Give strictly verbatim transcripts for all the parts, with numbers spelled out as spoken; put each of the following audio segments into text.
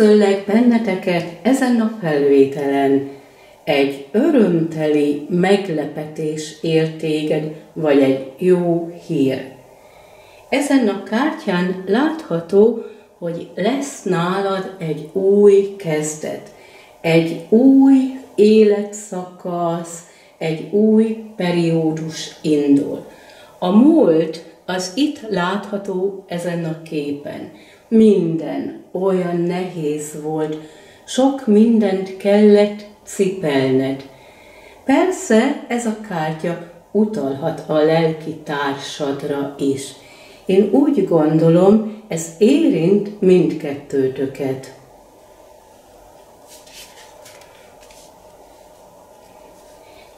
Üdvözöllek benneteket ezen a felvételen. Egy örömteli meglepetés ért téged, vagy egy jó hír. Ezen a kártyán látható, hogy lesz nálad egy új kezdet, egy új életszakasz, egy új periódus indul. A múlt az itt látható ezen a képen. Minden olyan nehéz volt, sok mindent kellett cipelned. Persze ez a kártya utalhat a lelki társadra is. Én úgy gondolom, ez érint mindkettőtöket.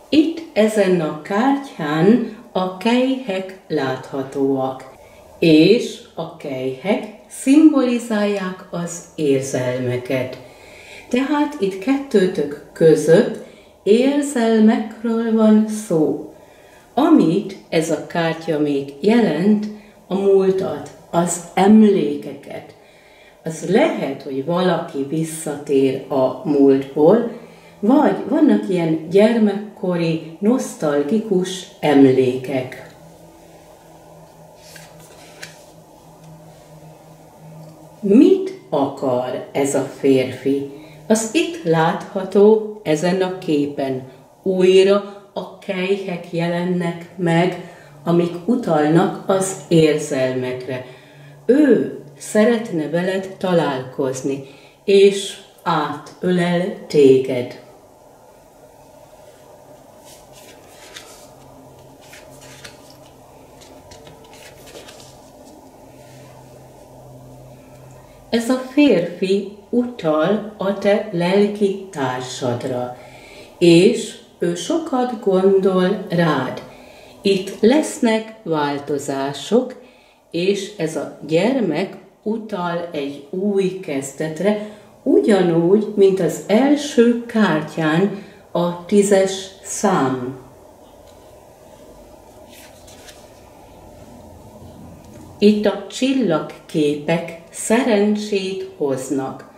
Itt ezen a kártyán a kejhek láthatóak, és a kejhek szimbolizálják az érzelmeket. Tehát itt kettőtök között érzelmekről van szó. Amit ez a kártya még jelent, a múltat, az emlékeket. Az lehet, hogy valaki visszatér a múltból, vagy vannak ilyen gyermekkori, nosztalgikus emlékek. Mit akar ez a férfi? Az itt látható ezen a képen. Újra a kejhek jelennek meg, amik utalnak az érzelmekre. Ő szeretne veled találkozni, és átölel téged. Ez a férfi utal a te lelki társadra, és ő sokat gondol rád. Itt lesznek változások, és ez a gyermek utal egy új kezdetre, ugyanúgy, mint az első kártyán a tízes szám. Itt a csillagképek szerencsét hoznak.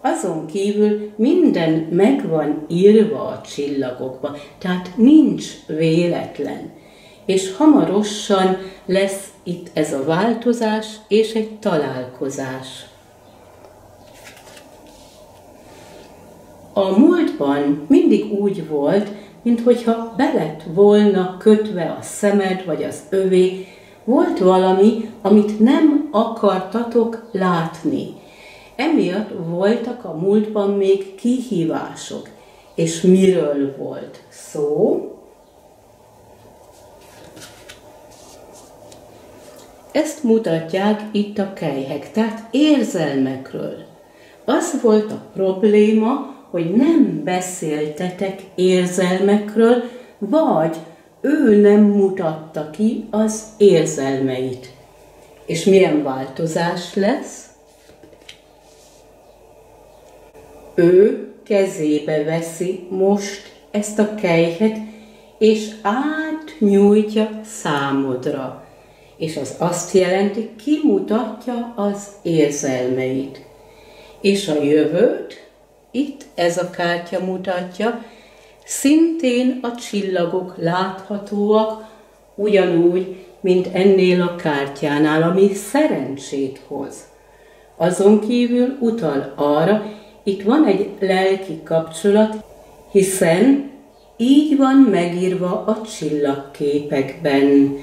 Azon kívül minden megvan írva a csillagokba, tehát nincs véletlen. És hamarosan lesz itt ez a változás és egy találkozás. A múltban mindig úgy volt, minthogyha be lett volna kötve a szemed vagy az övé. Volt valami, amit nem akartatok látni. Emiatt voltak a múltban még kihívások. És miről volt szó? Ezt mutatják itt a kejhek, tehát érzelmekről. Az volt a probléma, hogy nem beszéltetek érzelmekről, vagy ő nem mutatta ki az érzelmeit. És milyen változás lesz? Ő kezébe veszi most ezt a kejhet, és átnyújtja számodra. És az azt jelenti, kimutatja az érzelmeit. És a jövőt, itt ez a kártya mutatja, szintén a csillagok láthatóak, ugyanúgy, mint ennél a kártyánál, ami szerencsét hoz. Azon kívül utal arra, itt van egy lelki kapcsolat, hiszen így van megírva a csillagképekben.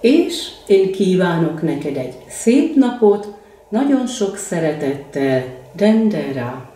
És én kívánok neked egy szép napot, nagyon sok szeretettel, Dendera!